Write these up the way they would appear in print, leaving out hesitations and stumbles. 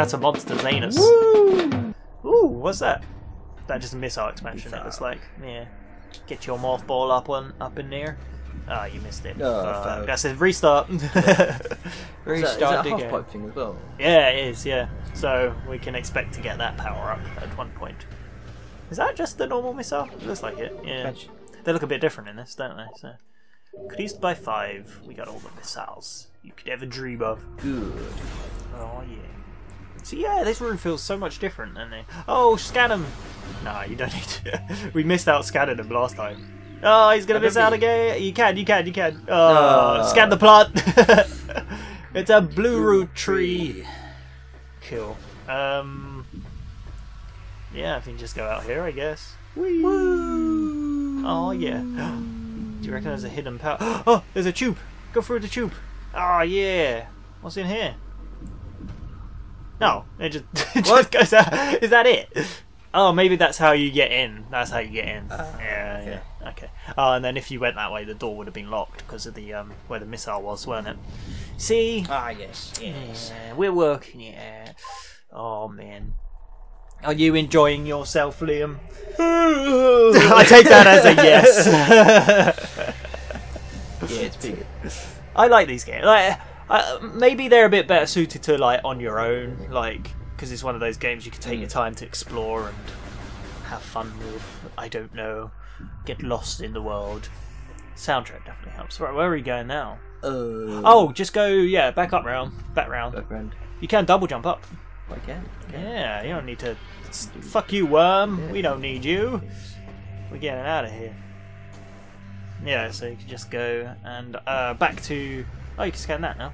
That's a monster Zanus. Woo! Ooh, what's that? That just a missile expansion, it looks like. Yeah. Get your morph ball up in there. Ah, oh, you missed it. Oh, fuck. That's a restart. Restart the half-pipe thing as well. Yeah, it is, yeah. So we can expect to get that power up at one point. Is that just the normal missile? It looks like it, yeah. They look a bit different in this, don't they? So increased by 5, we got all the missiles you could ever dream of. Good. Oh yeah. So yeah, this room feels so much different than the... Oh, scan him! Nah, you don't need to. We missed out scanning him last time. Oh, he's gonna miss out again. You can. Oh, scan the plant. It's a blue root tree. Cool. Yeah, I think just go out here, I guess. Whee! Woo! Oh yeah. Do you reckon there's a hidden power? Oh, there's a tube. Go through the tube. Oh yeah. What's in here? No, it just goes out. Is that it? Oh, maybe that's how you get in. That's how you get in. Yeah, okay. Yeah. Okay. Oh, and then if you went that way, the door would have been locked because of the where the missile was, weren't it? See? Ah, yes. Yes. Yeah, we're working. Yeah. Oh man. Are you enjoying yourself, Liam? I take that as a yes. Yeah, it's big. I like these games. Like, maybe they're a bit better suited to like on your own, like. Because it's one of those games you can take your time to explore and have fun with. I don't know, get lost in the world. Soundtrack definitely helps. Right, where are we going now? Oh, just go back up round, back round. You can double jump up. I can. Yeah, you don't need to. Fuck you, worm. Yeah. We don't need you. We're getting out of here. Yeah, so you can just go and back to. Oh, you can scan that now.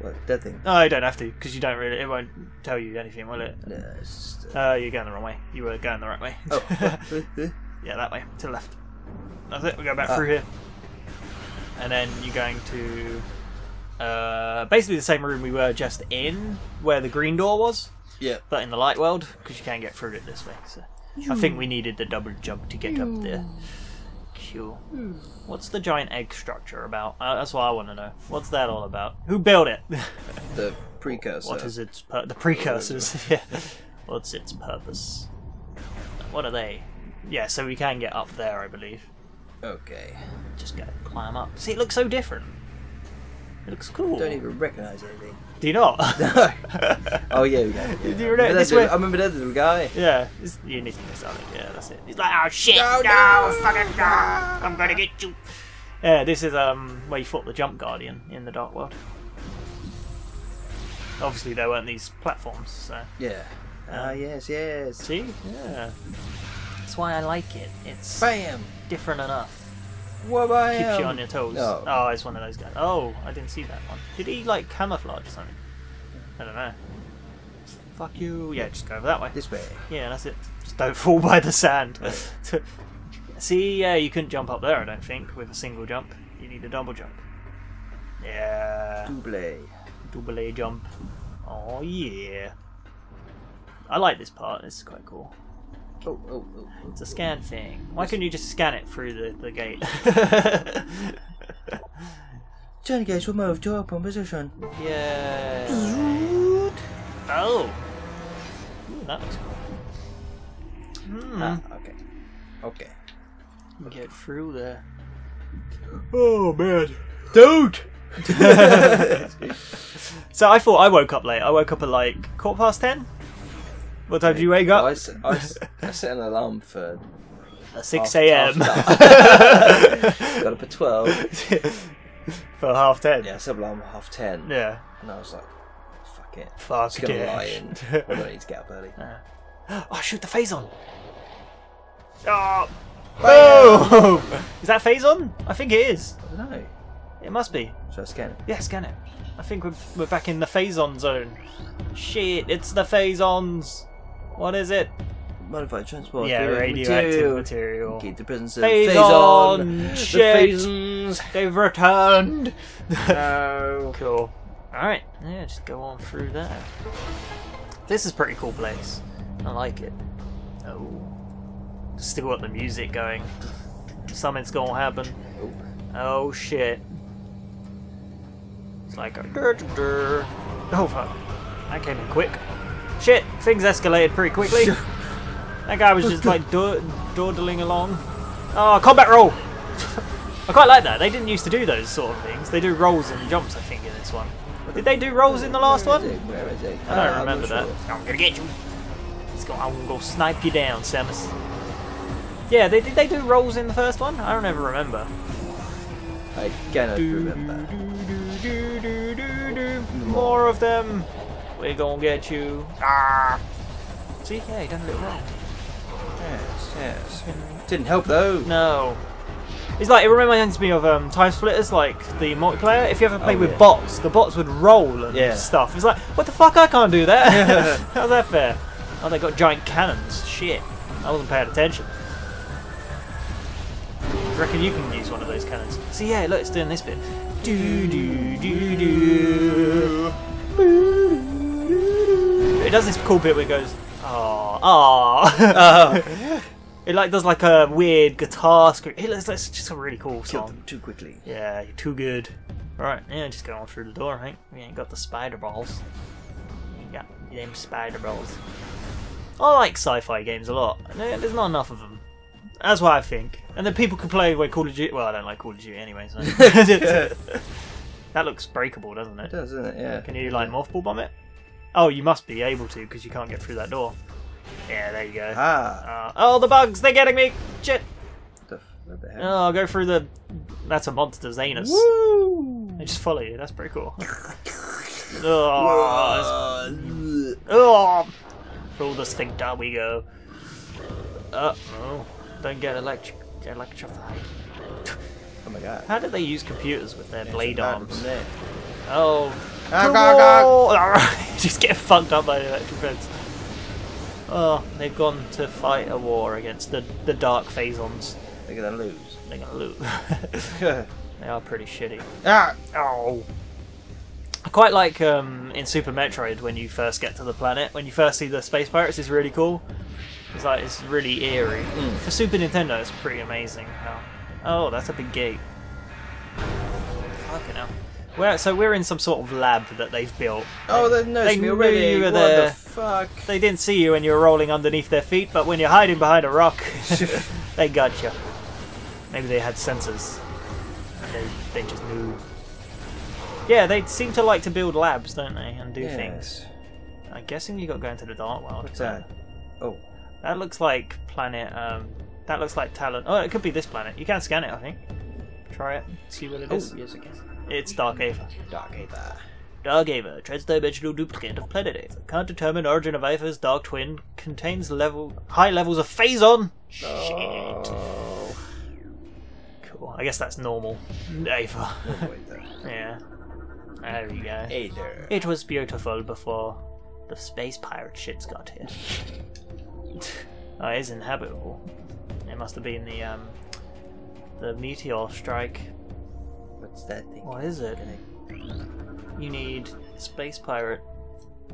What, that thing? No, I don't have to, because you don't really. It won't tell you anything, will it? No, it's just. You're going the wrong way. You were going the right way. Oh. Yeah, that way. To the left. That's it. We go back through here. And then you're going to. Basically the same room we were just in, where the green door was. Yeah. But in the light world, because you can't get through it this way. So I think we needed the double jump to get up there. Cool. What's the giant egg structure about? That's what I want to know. What's that all about? Who built it? The precursor. What is its the precursors? Yeah. What's its purpose? What are they? Yeah, so we can get up there, I believe. Okay. Just go climb up. See, it looks so different. It looks cool. I don't even recognise anything. Do you not? No. Oh yeah, we go. Yeah. Do you remember this way? I remember that little guy. Yeah. It's, you need to miss on it. Yeah, that's it. He's like, oh shit, no, fucking no, I'm gonna get you. Yeah, this is where you fought the Jump Guardian in the Dark World. Obviously, there weren't these platforms, so. Yeah. Ah yes, yes. See? Yeah. That's why I like it. It's different enough. Keeps you on your toes. No. Oh, it's one of those guys. Oh, I didn't see that one. Did he like camouflage or something? I don't know. Fuck you. Yeah, just go over that way. This way. Yeah, that's it. Just don't fall by the sand. Right. See, yeah, you couldn't jump up there, I don't think, with a single jump. You need a double jump. Yeah. Double jump. Oh, yeah. I like this part. This is quite cool. Oh. It's a scan thing. Why couldn't you just scan it through the gate? Turn gates will move to open position. Yeah. Oh. Ooh, that looks cool. Okay. Get through there. Oh man, dude. So I thought I woke up late. I woke up at like 10:15. What time did you wake up? I set an alarm for 6 a.m. Got up at 12. For 10:30. Yeah, I set an alarm for 10:30. Yeah. And I was like, fuck it. Fuck it. I'm gonna lie in. I don't need to get up early. Oh, shoot the Phazon. Oh. Oh. Is that Phazon? I think it is. I don't know. It must be. Should I scan it? Yeah, scan it. I think we're back in the Phazon zone. Shit, it's the Phazons. What is it? Modified transport. Yeah, radioactive material. Keep the presence of Phazon. Shit. The Phazons. They've returned. No. Cool. Alright. Yeah, just go on through there. This is a pretty cool place. I like it. Oh. Still got the music going. Something's gonna happen. Oh shit. It's like a... Oh fuck. That came in quick. Shit, things escalated pretty quickly. That guy was just like dawdling along. Oh, combat roll! I quite like that. They didn't used to do those sort of things. They do rolls and jumps, I think, in this one. Did they do rolls in the last one? Where is it? I don't remember that. Sure. I'm gonna get you. Let's go. I'm gonna go snipe you down, Samus. Yeah, did they do rolls in the first one? I don't ever remember. I cannot remember. More of them. We're gonna get you. Ah. See, yeah, he done a little roll. Yes, yes. Didn't help though. No. It's like, it reminds me of Time Splitters, like the multiplayer. If you ever played with bots, the bots would roll and stuff. It's like, what the fuck, I can't do that. How's that fair? Oh, they got giant cannons. Shit. I wasn't paying attention. I reckon you can use one of those cannons. See, yeah, look, it's doing this bit. Do, do, do, do. It does this cool bit where it goes, aww, aww. It like does like a weird guitar scream. It's just a really cool song. Killed them too quickly. Yeah, you're too good. Alright, yeah, just go on through the door, right? We ain't got the spider balls. You ain't got them spider balls. I like sci-fi games a lot. There's not enough of them. That's what I think. And then people can play where Call of Duty. Well, I don't like Call of Duty anyway, so. That looks breakable, doesn't it? It does, doesn't it? Yeah. Can you like morphball bomb it? Oh, you must be able to because you can't get through that door. Yeah, there you go. Ah. Oh, the bugs! They're getting me! Shit! What the heck? Oh, I'll go through the... That's a monster's anus. Woo! They just follow you. That's pretty cool. Oh, oh. Through the sphincter we go. Uh-oh. Don't get electrified. Oh my god. How did they use computers with their blade arms? Oh. Just get fucked up by the electric fence. Oh, they've gone to fight a war against the Dark Phazons. They're gonna lose. They're gonna lose. They are pretty shitty. Ah! Oh! I quite like in Super Metroid when you first get to the planet, when you first see the space pirates, it's really cool. It's like, it's really eerie. Mm. For Super Nintendo, it's pretty amazing. Oh, that's a big gate. Fucking hell. So we're in some sort of lab that they've built. Oh, they noticed me already. What the fuck? They didn't see you when you were rolling underneath their feet, but when you're hiding behind a rock, they got you. Maybe they had sensors. They just knew. Yeah, they seem to like to build labs, don't they, and do things. I'm guessing you got going to the Dark World. What's that? Oh, that looks like planet. That looks like Talon. Oh, it could be this planet. You can scan it, I think. Try it. See what it is. Yes, I guess. It's Dark Aether. Dark Aether. Dark Aether, transdimensional duplicate of Planet Aether. Can't determine origin of Aether's dark twin. Contains high levels of Phazon. Oh. Shit. Cool. I guess that's normal. Aether. Yeah. There we go. Aether. It was beautiful before the space pirate shits got here. Oh, it is inhabitable. It must have been the meteor strike. What's that thing? What is it? You need space pirate.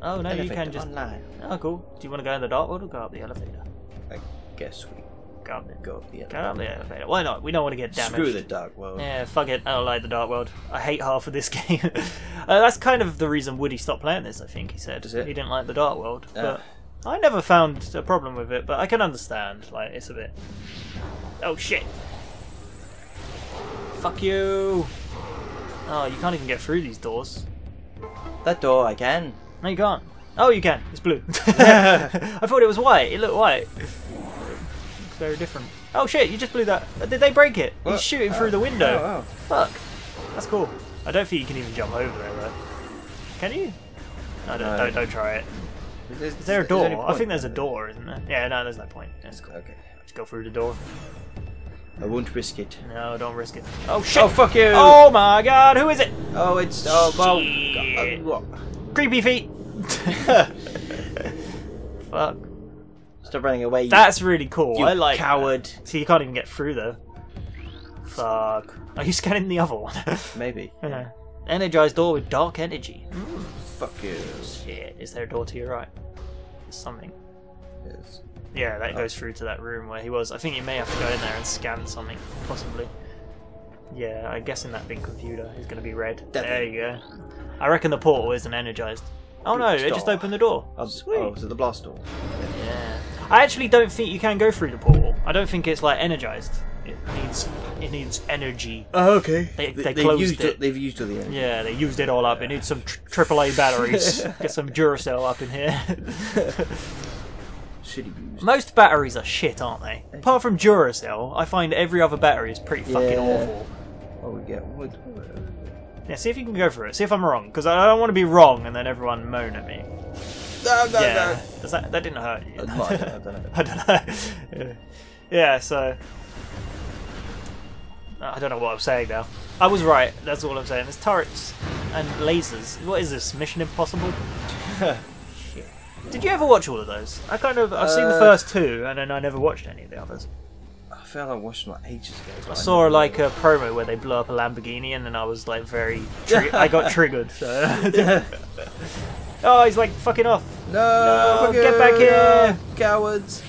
Oh no, elevator you can just. Online. Oh cool. Do you want to go in the dark world or go up the elevator? I guess we go up the elevator. Go up the elevator. Why not? We don't want to get damaged. Screw the dark world. Yeah, fuck it. I don't like the dark world. I hate half of this game. That's kind of the reason Woody stopped playing this. I think he said he didn't like the dark world. But I never found a problem with it. But I can understand. Like it's a bit. Oh shit. Fuck you! Oh, you can't even get through these doors. That door, I can. No, you can't. Oh, you can. It's blue. I thought it was white. It looked white. It's very different. Oh shit! You just blew that. Did they break it? What? He's shooting through the window. Oh, wow. Fuck. That's cool. I don't think you can even jump over there, though. Can you? No, don't try it. Is there a door? I think there's a door, isn't there? Yeah, no, there's no point. That's cool. Okay. Just go through the door. I won't risk it. No, don't risk it. Oh shit! Oh fuck you! Oh my god, who is it? Oh, it's creepy feet. Fuck! Stop running away. That's really cool. I like coward. That. See, you can't even get through though. Fuck! Are you scanning the other one? Maybe. Yeah. Energized door with dark energy. Mm. Fuck you! Shit! Is there a door to your right? There's something. Yes. Yeah, that goes through to that room where he was. I think you may have to go in there and scan something, possibly. Yeah, I guess in that big computer is going to be red. Definitely. There you go. I reckon the portal isn't energized. Oh no, it just opened the door. Sweet. Oh, so the blast door. Yeah. I actually don't think you can go through the portal. I don't think it's like energised. It needs energy. Oh, okay. They've used all the energy. Yeah, they used it all up. It needs some AAA batteries. Get some Duracell up in here. Most batteries are shit, aren't they? Apart from Duracell, I find every other battery is pretty fucking awful. Oh, we get wood. Yeah, see if you can go for it. See if I'm wrong, because I don't want to be wrong and then everyone moan at me. No. Does that didn't hurt you? No, I don't know. I don't know. Yeah, so I don't know what I'm saying now. I was right. That's all I'm saying. There's turrets and lasers. What is this? Mission Impossible? Shit. Did you ever watch all of those? I've seen the first two, and then I never watched any of the others. I felt like I watched them like ages ago. I saw like a promo where they blew up a Lamborghini, and then I was like I got triggered. So. Oh, he's like fucking off. No, get back here, cowards!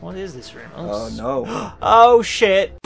What is this room? Oh no! Oh shit!